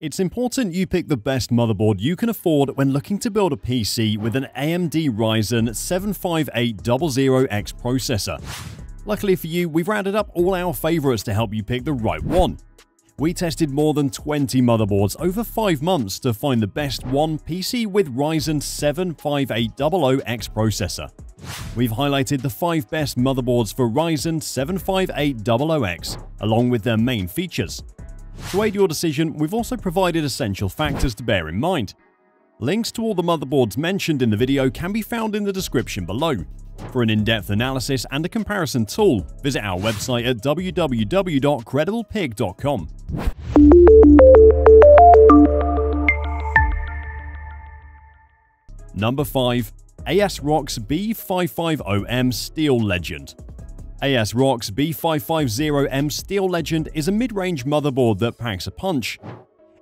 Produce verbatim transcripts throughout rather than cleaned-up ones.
It's important you pick the best motherboard you can afford when looking to build a P C with an A M D Ryzen seven five eight hundred X processor. Luckily for you, we've rounded up all our favorites to help you pick the right one. We tested more than twenty motherboards over five months to find the best one P C with Ryzen seven five eight hundred X processor. We've highlighted the five best motherboards for Ryzen seven five eight hundred X, along with their main features. To aid your decision, we've also provided essential factors to bear in mind. Links to all the motherboards mentioned in the video can be found in the description below. For an in-depth analysis and a comparison tool, visit our website at w w w dot credible pick dot com. Number five. ASRock's B five fifty M Steel Legend. ASRock's B five fifty M Steel Legend is a mid-range motherboard that packs a punch.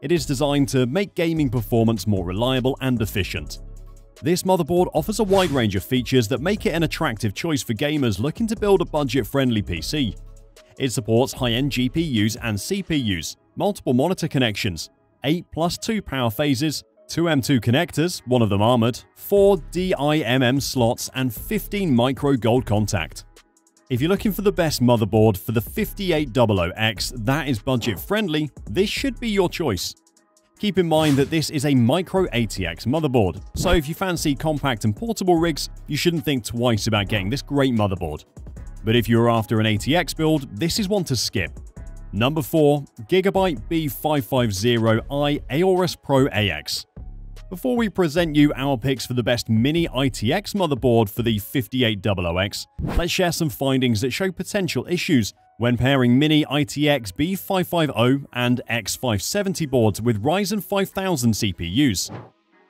It is designed to make gaming performance more reliable and efficient. This motherboard offers a wide range of features that make it an attractive choice for gamers looking to build a budget-friendly P C. It supports high-end G P Us and C P Us, multiple monitor connections, eight plus two power phases, two M two connectors, one of them armored, four D I M M slots, and fifteen micro gold contact. If you're looking for the best motherboard for the fifty-eight hundred X that is budget-friendly, this should be your choice. Keep in mind that this is a micro A T X motherboard, so if you fancy compact and portable rigs, you shouldn't think twice about getting this great motherboard. But if you're after an A T X build, this is one to skip. Number four. Gigabyte B five fifty i Aorus Pro A X. Before we present you our picks for the best mini I T X motherboard for the fifty-eight hundred X, let's share some findings that show potential issues when pairing mini I T X B five fifty and X five seventy boards with Ryzen five thousand C P Us.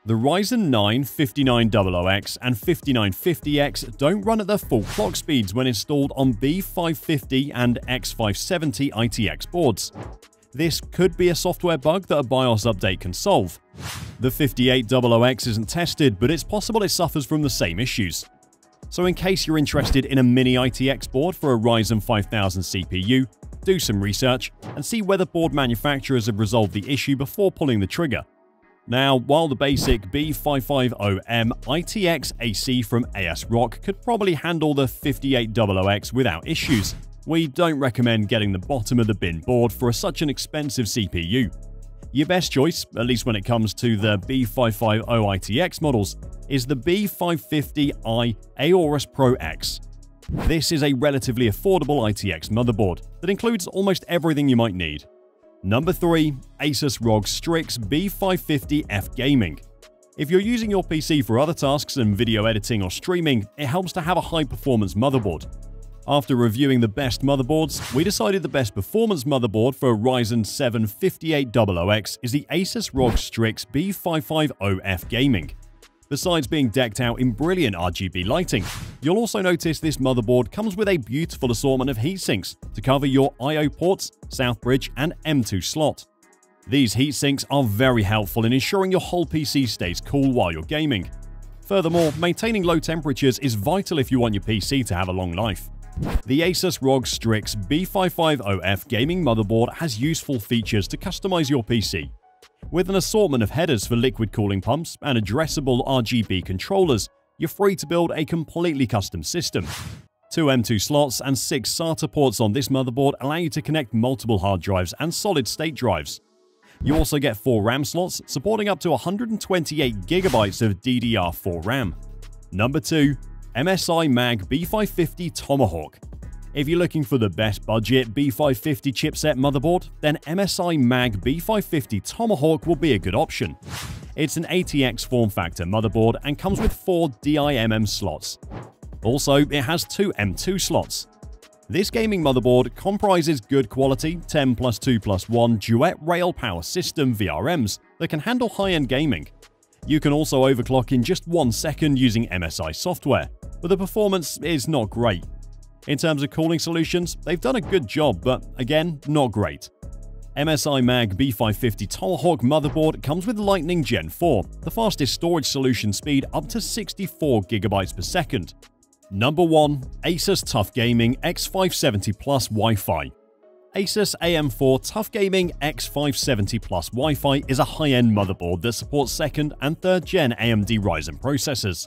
The Ryzen nine fifty-nine hundred X and fifty-nine fifty X don't run at their full clock speeds when installed on B five fifty and X five seventy I T X boards. This could be a software bug that a BIOS update can solve. The fifty-eight hundred X isn't tested, but it's possible it suffers from the same issues. So in case you're interested in a mini I T X board for a Ryzen five thousand C P U, do some research and see whether board manufacturers have resolved the issue before pulling the trigger. Now, while the basic B five fifty M I T X A C from ASRock could probably handle the fifty-eight hundred X without issues, we don't recommend getting the bottom of the bin board for such an expensive C P U. Your best choice, at least when it comes to the B five fifty I T X models, is the B five fifty i Aorus Pro X. This is a relatively affordable I T X motherboard that includes almost everything you might need. Number three. Asus R O G Strix B five fifty F Gaming. If you're using your P C for other tasks and video editing or streaming, it helps to have a high-performance motherboard. After reviewing the best motherboards, we decided the best performance motherboard for a Ryzen seven fifty-eight hundred X is the Asus R O G Strix B five fifty F Gaming. Besides being decked out in brilliant R G B lighting, you'll also notice this motherboard comes with a beautiful assortment of heatsinks to cover your I O ports, South Bridge, and M two slot. These heatsinks are very helpful in ensuring your whole P C stays cool while you're gaming. Furthermore, maintaining low temperatures is vital if you want your P C to have a long life. The Asus R O G Strix B five fifty F Gaming motherboard has useful features to customize your P C. With an assortment of headers for liquid cooling pumps and addressable R G B controllers, you're free to build a completely custom system. Two M two slots and six SATA ports on this motherboard allow you to connect multiple hard drives and solid-state drives. You also get four RAM slots, supporting up to one hundred twenty-eight gigabytes of D D R four RAM. Number two. M S I MAG B five fifty Tomahawk. If you're looking for the best budget B five fifty chipset motherboard, then M S I MAG B five fifty Tomahawk will be a good option. It's an A T X form factor motherboard and comes with four D I M M slots. Also, it has two M two slots. This gaming motherboard comprises good quality ten plus two plus one dual rail power system V R Ms that can handle high-end gaming. You can also overclock in just one second using M S I software, but the performance is not great. In terms of cooling solutions, they've done a good job, but again, not great. M S I MAG B five fifty Tomahawk motherboard comes with Lightning Gen four, the fastest storage solution speed up to sixty-four gigabytes per second. Number one. Asus TUF Gaming X five seventy Plus Wi-Fi. Asus A M four TUF Gaming X five seventy Plus Wi-Fi is a high-end motherboard that supports second and third gen A M D Ryzen processors.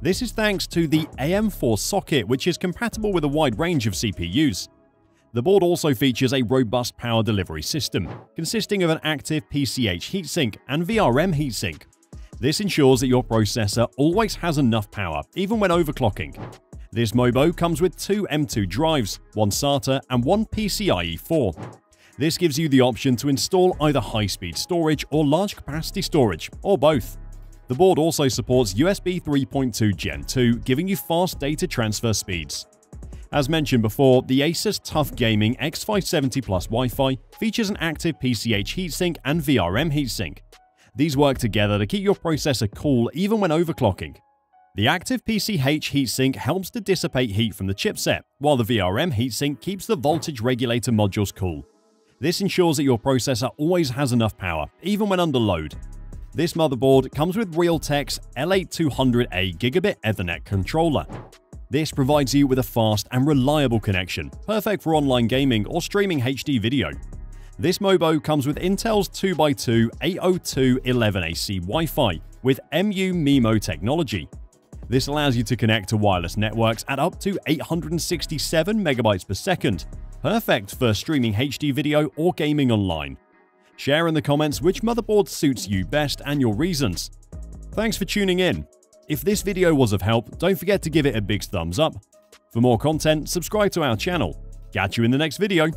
This is thanks to the A M four socket, which is compatible with a wide range of C P Us. The board also features a robust power delivery system, consisting of an active P C H heatsink and V R M heatsink. This ensures that your processor always has enough power, even when overclocking. This MOBO comes with two M two drives, one SATA and one P C I E four. This gives you the option to install either high-speed storage or large capacity storage, or both. The board also supports U S B three point two gen two, giving you fast data transfer speeds. As mentioned before, the Asus TUF Gaming X five seventy Plus Wi-Fi features an active P C H heatsink and V R M heatsink. These work together to keep your processor cool even when overclocking. The active P C H heatsink helps to dissipate heat from the chipset, while the V R M heatsink keeps the voltage regulator modules cool. This ensures that your processor always has enough power, even when under load. This motherboard comes with Realtek's L eighty-two hundred A Gigabit Ethernet controller. This provides you with a fast and reliable connection, perfect for online gaming or streaming H D video. This MOBO comes with Intel's two by two eight oh two eleven A C Wi-Fi with M U MIMO technology. This allows you to connect to wireless networks at up to eight hundred sixty-seven megabytes per second, perfect for streaming H D video or gaming online. Share in the comments which motherboard suits you best and your reasons. Thanks for tuning in. If this video was of help, don't forget to give it a big thumbs up. For more content, subscribe to our channel. Catch you in the next video.